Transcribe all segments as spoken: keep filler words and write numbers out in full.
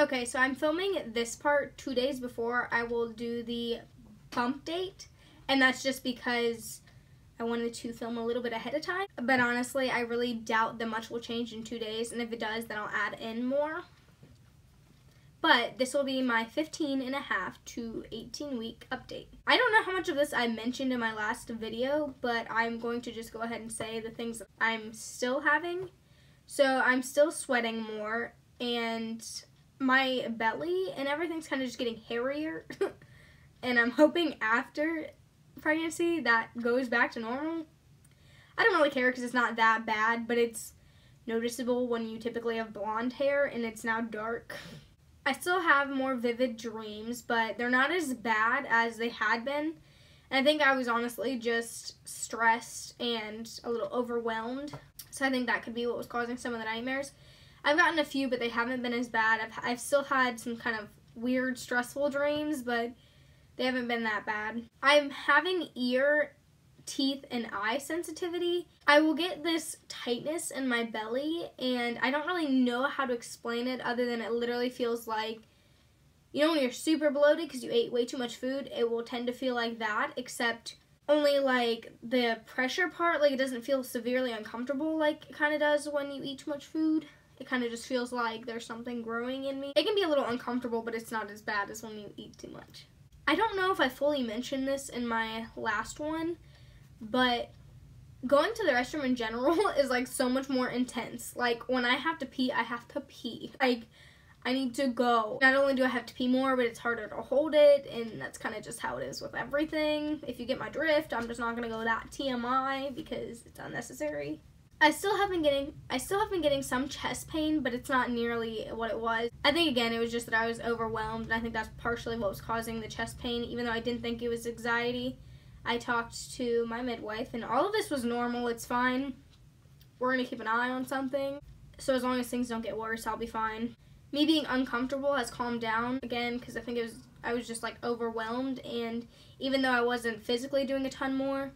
Okay, so I'm filming this part two days before I will do the pump date, and that's just because I wanted to film a little bit ahead of time. But honestly, I really doubt that much will change in two days, and if it does, then I'll add in more. But this will be my fifteen and a half to eighteen week update. I don't know how much of this I mentioned in my last video, but I'm going to just go ahead and say the things that I'm still having. So I'm still sweating more, and my belly and everything's kind of just getting hairier. And I'm hoping after pregnancy that goes back to normal. I don't really care because it's not that bad, but it's noticeable when you typically have blonde hair and it's now dark. I still have more vivid dreams, but they're not as bad as they had been. And I think I was honestly just stressed and a little overwhelmed. So I think that could be what was causing some of the nightmares. I've gotten a few, but they haven't been as bad. I've, I've still had some kind of weird, stressful dreams, but they haven't been that bad. I'm having ear, teeth, and eye sensitivity. I will get this tightness in my belly, and I don't really know how to explain it other than it literally feels like, you know when you're super bloated because you ate way too much food, it will tend to feel like that, except only like the pressure part, like it doesn't feel severely uncomfortable like it kind of does when you eat too much food. It kind of just feels like there's something growing in me. It can be a little uncomfortable, but it's not as bad as when you eat too much. I don't know if I fully mentioned this in my last one, but going to the restroom in general is like so much more intense. Like when I have to pee, I have to pee. Like I need to go. Not only do I have to pee more, but it's harder to hold it, and that's kind of just how it is with everything. If you get my drift, I'm just not gonna go that T M I because it's unnecessary. I still have been getting I still have been getting some chest pain, but it's not nearly what it was. I think again it was just that I was overwhelmed, and I think that's partially what was causing the chest pain, even though I didn't think it was anxiety. I talked to my midwife, and all of this was normal. It's fine. We're going to keep an eye on something. So as long as things don't get worse, I'll be fine. Me being uncomfortable has calmed down again, because I think it was I was just like overwhelmed, and even though I wasn't physically doing a ton more,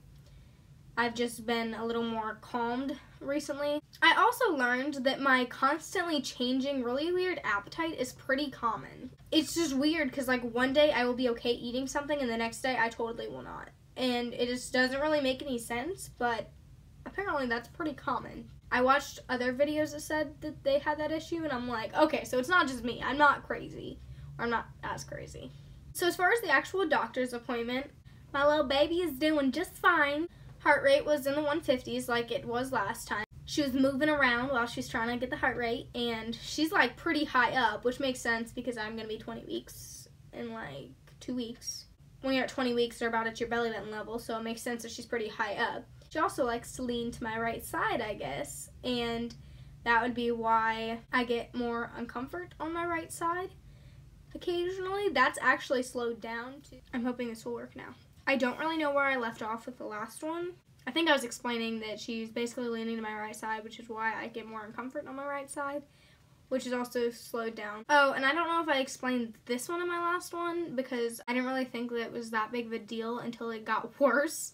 I've just been a little more calmed recently. I also learned that my constantly changing really weird appetite is pretty common. It's just weird because like one day I will be okay eating something and the next day I totally will not. And it just doesn't really make any sense, but apparently that's pretty common. I watched other videos that said that they had that issue, and I'm like, okay, so it's not just me. I'm not crazy. Or I'm not as crazy. So as far as the actual doctor's appointment, my little baby is doing just fine. Heart rate was in the one fifties like it was last time. She was moving around while she's trying to get the heart rate, and she's like pretty high up, which makes sense because I'm going to be twenty weeks in like two weeks. When you're at twenty weeks, they're about at your belly button level, so it makes sense that she's pretty high up. She also likes to lean to my right side, I guess, and that would be why I get more uncomfort on my right side occasionally. That's actually slowed down too. I'm hoping this will work now. I don't really know where I left off with the last one. I think I was explaining that she's basically leaning to my right side, which is why I get more uncomfort on my right side, which is also slowed down. Oh, and I don't know if I explained this one in my last one, because I didn't really think that it was that big of a deal until it got worse.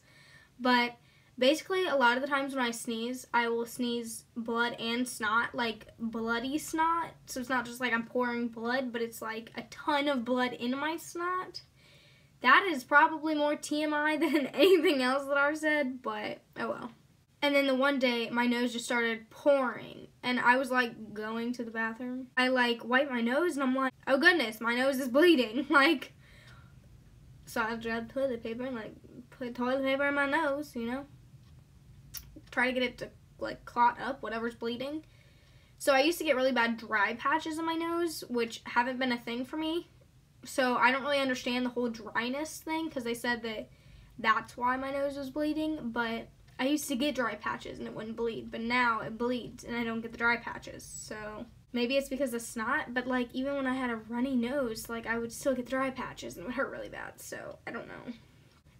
But basically, a lot of the times when I sneeze, I will sneeze blood and snot, like bloody snot. So it's not just like I'm pouring blood, but it's like a ton of blood in my snot. That is probably more T M I than anything else that I've said, but oh well. And then the one day, my nose just started pouring, and I was, like, going to the bathroom. I, like, wiped my nose, and I'm like, oh, goodness, my nose is bleeding. Like, so I grabbed toilet paper and, like, put toilet paper in my nose, you know. Try to get it to, like, clot up whatever's bleeding. So I used to get really bad dry patches in my nose, which haven't been a thing for me. So I don't really understand the whole dryness thing, because they said that that's why my nose was bleeding, but I used to get dry patches and it wouldn't bleed, but now it bleeds and I don't get the dry patches, so maybe it's because of snot, but like even when I had a runny nose, like I would still get dry patches and it would hurt really bad, so I don't know.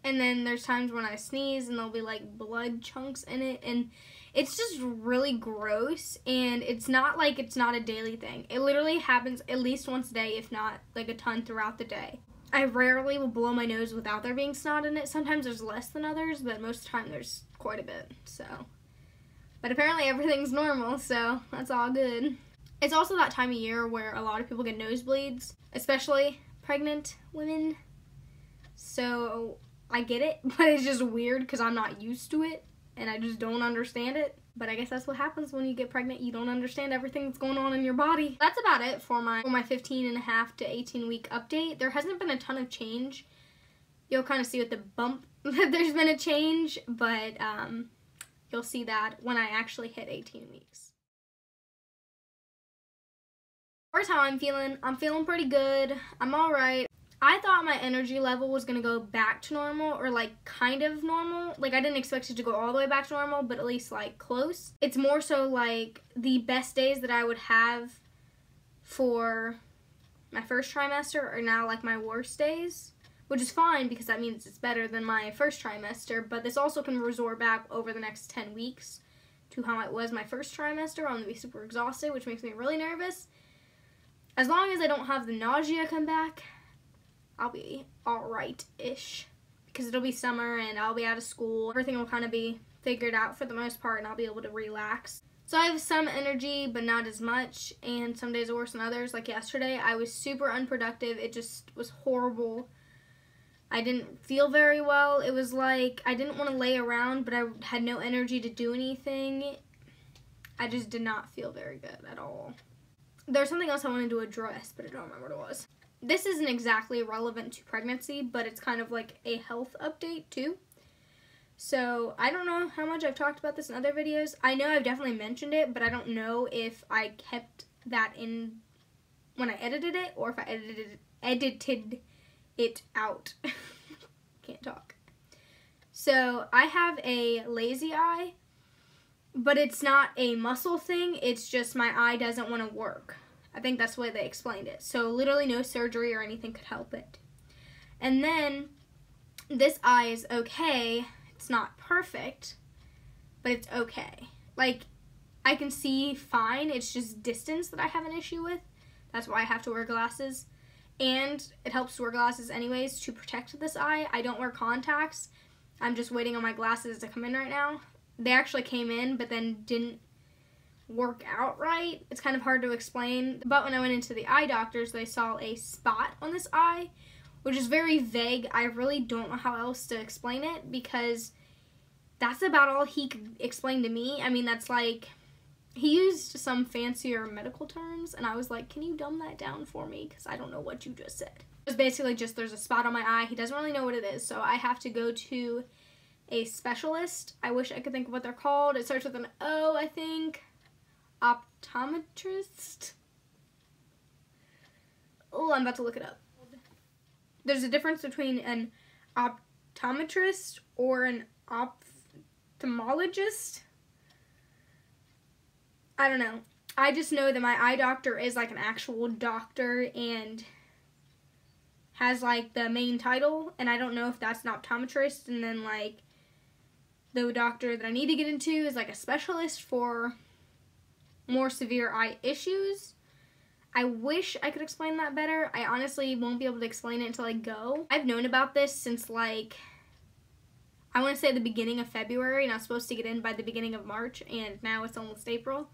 And then there's times when I sneeze and there'll be like blood chunks in it, and it's just really gross, and it's not like it's not a daily thing. It literally happens at least once a day, if not like a ton throughout the day. I rarely will blow my nose without there being snot in it. Sometimes there's less than others, but most of the time there's quite a bit, so. But apparently everything's normal, so that's all good. It's also that time of year where a lot of people get nosebleeds, especially pregnant women. So I get it, but it's just weird because I'm not used to it and I just don't understand it. But I guess that's what happens when you get pregnant. You don't understand everything that's going on in your body. That's about it for my for my fifteen and a half to eighteen week update. There hasn't been a ton of change. You'll kind of see with the bump that there's been a change, but um, you'll see that when I actually hit eighteen weeks. Here's how I'm feeling. I'm feeling pretty good. I'm alright. I thought my energy level was going to go back to normal, or like kind of normal. Like I didn't expect it to go all the way back to normal, but at least like close. It's more so like the best days that I would have for my first trimester are now like my worst days, which is fine because that means it's better than my first trimester, but this also can resort back over the next ten weeks to how it was my first trimester. I'm going to be super exhausted, which makes me really nervous. As long as I don't have the nausea come back, I'll be alright-ish, because it'll be summer and I'll be out of school. Everything will kind of be figured out for the most part and I'll be able to relax. So I have some energy, but not as much, and some days are worse than others. Like yesterday, I was super unproductive. It just was horrible. I didn't feel very well. It was like I didn't want to lay around, but I had no energy to do anything. I just did not feel very good at all. There's something else I wanted to address, but I don't remember what it was. This isn't exactly relevant to pregnancy, but it's kind of like a health update too. So I don't know how much I've talked about this in other videos. I know I've definitely mentioned it, but I don't know if I kept that in when I edited it or if I edited edited it out. Can't talk. So I have a lazy eye, but it's not a muscle thing. It's just my eye doesn't want to work. I think that's the way they explained it. So literally no surgery or anything could help it. And then this eye is okay. It's not perfect, but it's okay. Like I can see fine. It's just distance that I have an issue with. That's why I have to wear glasses. And it helps to wear glasses anyways to protect this eye. I don't wear contacts. I'm just waiting on my glasses to come in right now. They actually came in, but then didn't work out right. It's kind of hard to explain, but when I went into the eye doctors, they saw a spot on this eye, which is very vague. I really don't know how else to explain it, because that's about all he could explain to me. I mean, that's like, he used some fancier medical terms, and I was like, can you dumb that down for me, because I don't know what you just said. It was basically just there's a spot on my eye. He doesn't really know what it is, so I have to go to a specialist. I wish I could think of what they're called. It starts with an O, I think. Optometrist? Oh, I'm about to look it up. There's a difference between an optometrist or an ophthalmologist. I don't know. I just know that my eye doctor is like an actual doctor and has like the main title, and I don't know if that's an optometrist, and then like the doctor that I need to get into is like a specialist for more severe eye issues. I wish I could explain that better. I honestly won't be able to explain it until I go. I've known about this since like, I want to say the beginning of February, and I was supposed to get in by the beginning of March, and now it's almost April.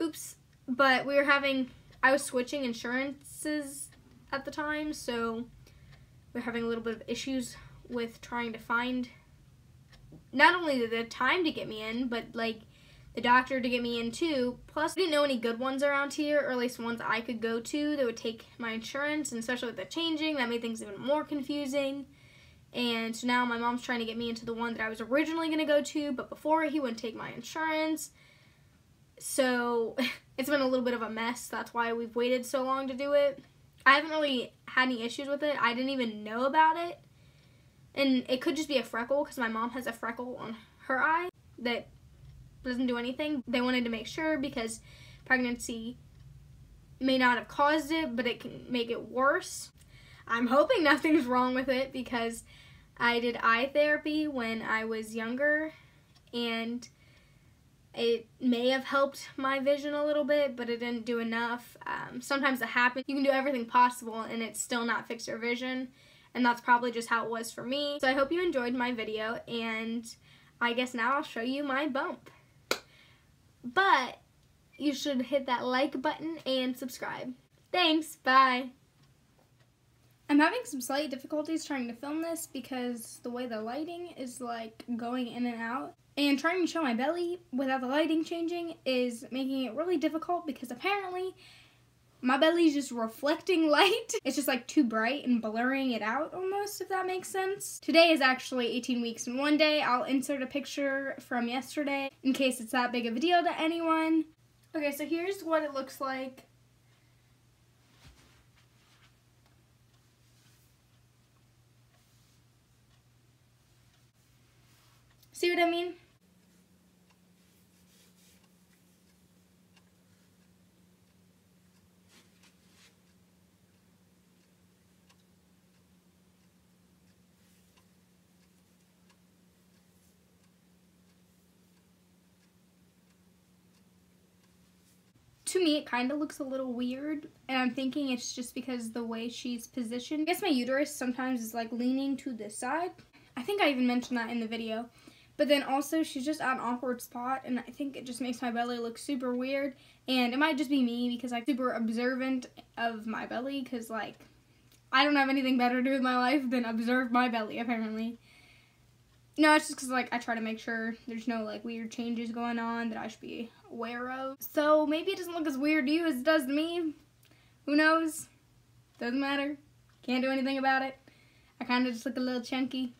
Oops. But we were having, I was switching insurances at the time, so we're having a little bit of issues with trying to find not only the time to get me in, but like the doctor to get me in too. Plus, I didn't know any good ones around here, or at least ones I could go to that would take my insurance, and especially with the changing, that made things even more confusing. And so now my mom's trying to get me into the one that I was originally going to go to, but before he wouldn't take my insurance. So it's been a little bit of a mess. That's why we've waited so long to do it. I haven't really had any issues with it. I didn't even know about it. And it could just be a freckle, because my mom has a freckle on her eye that doesn't do anything. They wanted to make sure, because pregnancy may not have caused it, but it can make it worse. I'm hoping nothing's wrong with it, because I did eye therapy when I was younger, and it may have helped my vision a little bit, but it didn't do enough. Um, sometimes it happens. You can do everything possible and it's still not fixed your vision, and that's probably just how it was for me. So I hope you enjoyed my video, and I guess now I'll show you my bump. But you should hit that like button and subscribe. Thanks, bye. I'm having some slight difficulties trying to film this because the way the lighting is like going in and out, and trying to show my belly without the lighting changing is making it really difficult because apparently my belly's just reflecting light. It's just like too bright and blurring it out almost, if that makes sense. Today is actually eighteen weeks and one day. I'll insert a picture from yesterday in case it's that big of a deal to anyone. Okay, so here's what it looks like. See what I mean? To me, it kind of looks a little weird, and I'm thinking it's just because the way she's positioned. I guess my uterus sometimes is like leaning to this side. I think I even mentioned that in the video. But then also, she's just at an awkward spot, and I think it just makes my belly look super weird. And it might just be me because I'm super observant of my belly, because like, I don't have anything better to do with my life than observe my belly, apparently. No, it's just because, like, I try to make sure there's no, like, weird changes going on that I should be aware of. So, maybe it doesn't look as weird to you as it does to me. Who knows? Doesn't matter. Can't do anything about it. I kind of just look a little chunky.